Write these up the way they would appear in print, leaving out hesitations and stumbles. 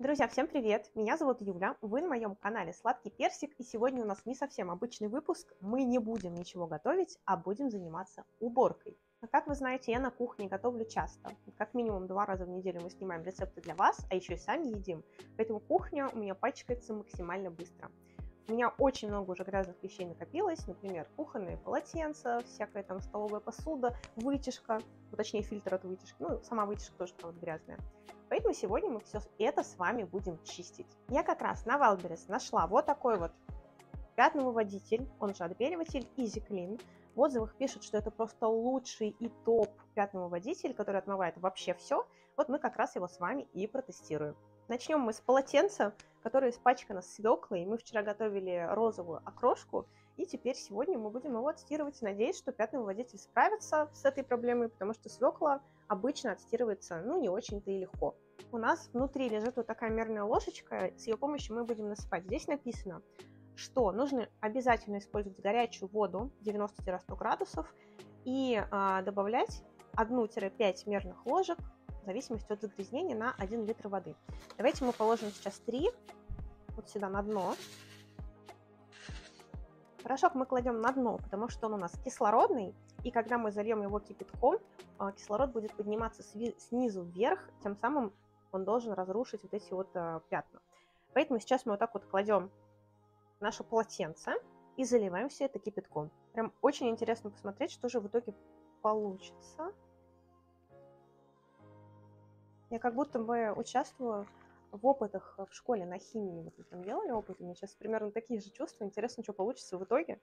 Друзья, всем привет! Меня зовут Юля, вы на моем канале Сладкий Персик, и сегодня у нас не совсем обычный выпуск. Мы не будем ничего готовить, а будем заниматься уборкой. Как вы знаете, я на кухне готовлю часто. Как минимум 2 раза в неделю мы снимаем рецепты для вас, а еще и сами едим. Поэтому кухня у меня пачкается максимально быстро. У меня очень много уже грязных вещей накопилось, например, кухонные полотенца, всякая там столовая посуда, вытяжка, ну, точнее фильтр от вытяжки, ну сама вытяжка тоже там вот грязная. Поэтому сегодня мы все это с вами будем чистить. Я как раз на Wildberries нашла вот такой вот пятновыводитель, он же отбеливатель Easy Clean. В отзывах пишут, что это просто лучший и топ пятновыводитель, который отмывает вообще все. Вот мы как раз его с вами и протестируем. Начнем мы с полотенца, которое испачкано свеклой. Мы вчера готовили розовую окрошку, и теперь сегодня мы будем его отстирывать. Надеюсь, что пятновыводитель справится с этой проблемой, потому что свекла обычно отстирывается, ну, не очень-то и легко. У нас внутри лежит вот такая мерная ложечка, с ее помощью мы будем насыпать. Здесь написано, что нужно обязательно использовать горячую воду 90-100 градусов и добавлять 1-5 мерных ложек в зависимости от загрязнения на 1 литр воды. Давайте мы положим сейчас 3 вот сюда на дно. Порошок мы кладем на дно, потому что он у нас кислородный, и когда мы зальем его кипятком, кислород будет подниматься снизу вверх, тем самым он должен разрушить вот эти вот пятна. Поэтому сейчас мы вот так вот кладем наше полотенце и заливаем все это кипятком. Прям очень интересно посмотреть, что же в итоге получится. Я как будто бы участвую в опытах в школе на химии. Мы там делали опыты, у меня сейчас примерно такие же чувства. Интересно, что получится в итоге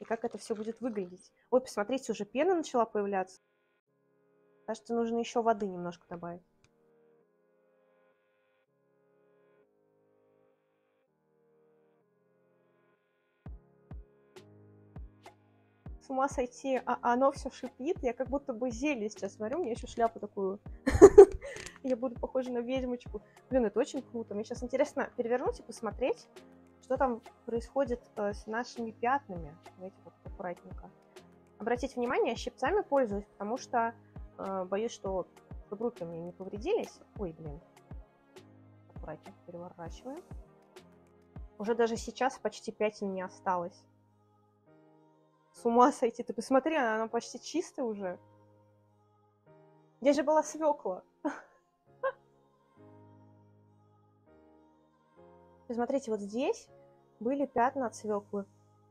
и как это все будет выглядеть. Вот, посмотрите, уже пена начала появляться. Кажется, нужно еще воды немножко добавить. С ума сойти, а оно все шипит. Я как будто бы зелье сейчас смотрю, у меня еще шляпу такую... Я буду похожа на ведьмочку. Блин, это очень круто. Мне сейчас интересно перевернуть и посмотреть, что там происходит с нашими пятнами. Давайте вот аккуратненько. Обратите внимание, я щипцами пользуюсь, потому что боюсь, что руки у меня не повредились. Ой, блин. Аккуратненько переворачиваем. Уже даже сейчас почти пятен не осталось. С ума сойти. Ты посмотри, она почти чистая уже. Здесь же была свекла. Смотрите, вот здесь были пятна от свеклы,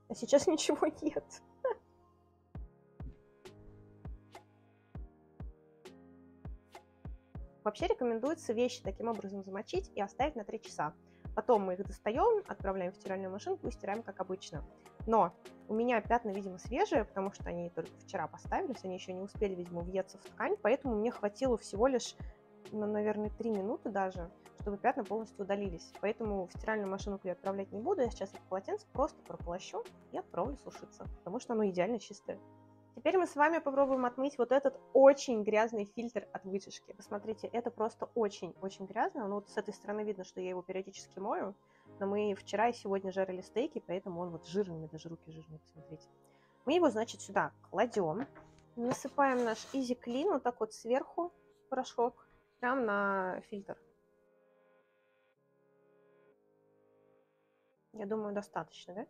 а сейчас ничего нет. Вообще рекомендуется вещи таким образом замочить и оставить на 3 часа. Потом мы их достаем, отправляем в стиральную машинку и стираем, как обычно. Но у меня пятна, видимо, свежие, потому что они только вчера поставились, они еще не успели, видимо, въеться в ткань, поэтому мне хватило всего лишь, ну, наверное, 3 минуты даже, чтобы пятна полностью удалились. Поэтому в стиральную машинку я отправлять не буду, я сейчас это полотенце просто прополощу и отправлю сушиться, потому что оно идеально чистое. Теперь мы с вами попробуем отмыть вот этот очень грязный фильтр от вытяжки. Посмотрите, это просто очень-очень грязно. Ну, вот с этой стороны видно, что я его периодически мою, но мы вчера и сегодня жарили стейки, поэтому он вот жирный, даже руки жирные, посмотрите. Мы его, значит, сюда кладем, насыпаем наш Easy Clean вот так вот сверху порошок, прям на фильтр. Я думаю, достаточно, да?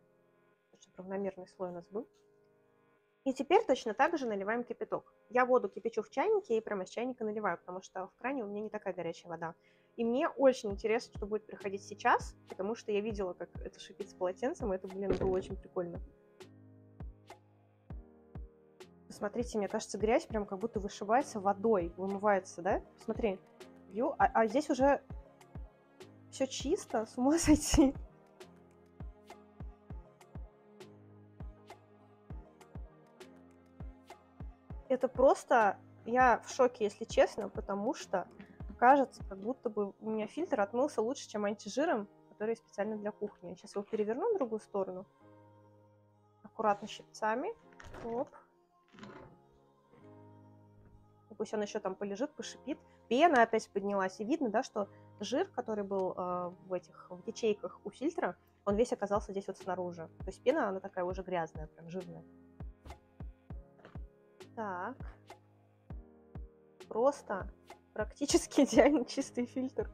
Чтобы равномерный слой у нас был. И теперь точно так же наливаем кипяток. Я воду кипячу в чайнике и прямо из чайника наливаю, потому что в кране у меня не такая горячая вода. И мне очень интересно, что будет происходить сейчас, потому что я видела, как это шипит с полотенцем, и это, блин, было очень прикольно. Посмотрите, мне кажется, грязь прям как будто вышибается водой, вымывается, да? Смотри, а здесь уже все чисто, с ума сойти. Это просто, я в шоке, если честно, потому что кажется, как будто бы у меня фильтр отмылся лучше, чем антижиром, который специально для кухни. Я сейчас его переверну в другую сторону. Аккуратно щипцами. Оп. И пусть он еще там полежит, пошипит. Пена опять поднялась. И видно, да, что жир, который был в ячейках у фильтра, он весь оказался здесь вот снаружи. То есть пена, она такая уже грязная, прям жирная. Так, просто практически идеально чистый фильтр.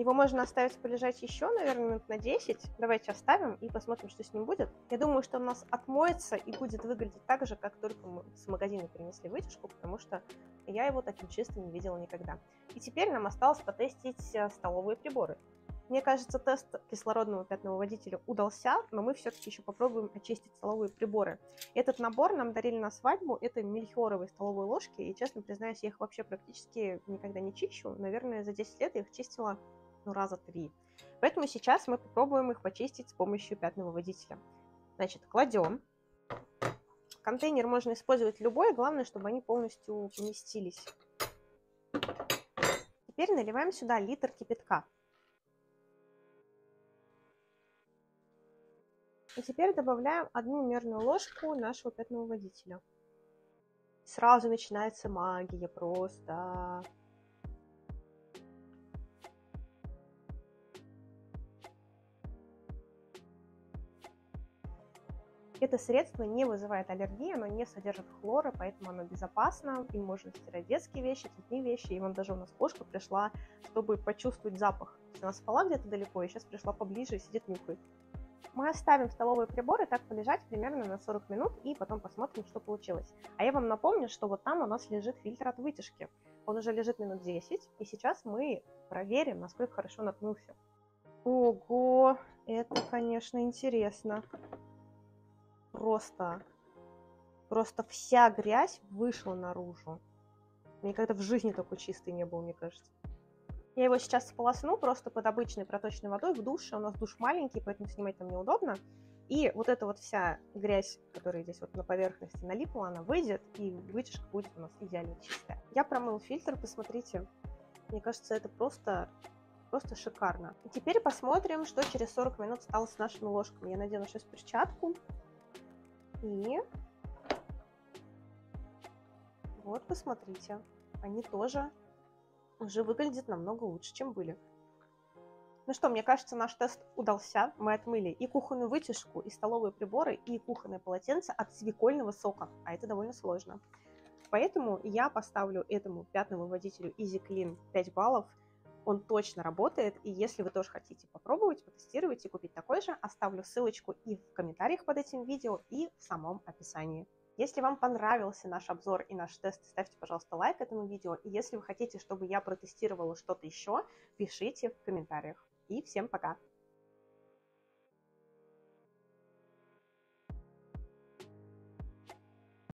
Его можно оставить полежать еще, наверное, минут на 10. Давайте оставим и посмотрим, что с ним будет. Я думаю, что он у нас отмоется и будет выглядеть так же, как только мы с магазина принесли вытяжку, потому что я его таким чистым не видела никогда. И теперь нам осталось потестить столовые приборы. Мне кажется, тест кислородного пятновыводителя удался, но мы все-таки еще попробуем очистить столовые приборы. Этот набор нам дарили на свадьбу, это мельхиоровые столовые ложки, и, честно признаюсь, я их вообще практически никогда не чищу. Наверное, за 10 лет я их чистила раза 3. Поэтому сейчас мы попробуем их почистить с помощью пятновыводителя. Значит, кладем. Контейнер можно использовать любой, главное, чтобы они полностью поместились. Теперь наливаем сюда литр кипятка. И теперь добавляем 1 мерную ложку нашего пятновыводителя. Сразу начинается магия просто. Это средство не вызывает аллергии, оно не содержит хлора, поэтому оно безопасно. Им можно стирать детские вещи, цветные вещи. И вон даже у нас кошка пришла, чтобы почувствовать запах. Она спала где-то далеко и сейчас пришла поближе и сидит нюхает. Мы оставим столовые приборы так полежать примерно на 40 минут и потом посмотрим, что получилось. А я вам напомню, что вот там у нас лежит фильтр от вытяжки. Он уже лежит минут 10, и сейчас мы проверим, насколько хорошо он отмылся. Ого, это, конечно, интересно. Просто вся грязь вышла наружу. Никогда в жизни такой чистый не был, мне кажется. Я его сейчас сполосну просто под обычной проточной водой в душе. У нас душ маленький, поэтому снимать там неудобно. И вот эта вот вся грязь, которая здесь вот на поверхности налипла, она выйдет, и вытяжка будет у нас идеально чистая. Я промыл фильтр, посмотрите. Мне кажется, это просто шикарно. И теперь посмотрим, что через 40 минут стало с нашими ложками. Я надену сейчас перчатку. И вот, посмотрите. Они тоже уже выглядит намного лучше, чем были. Ну что, мне кажется, наш тест удался. Мы отмыли и кухонную вытяжку, и столовые приборы, и кухонное полотенце от свекольного сока. А это довольно сложно. Поэтому я поставлю этому пятновыводителю Easy Clean 5 баллов. Он точно работает. И если вы тоже хотите попробовать, потестировать и купить такой же, оставлю ссылочку и в комментариях под этим видео, и в самом описании. Если вам понравился наш обзор и наш тест, ставьте, пожалуйста, лайк этому видео. И если вы хотите, чтобы я протестировала что-то еще, пишите в комментариях. И всем пока!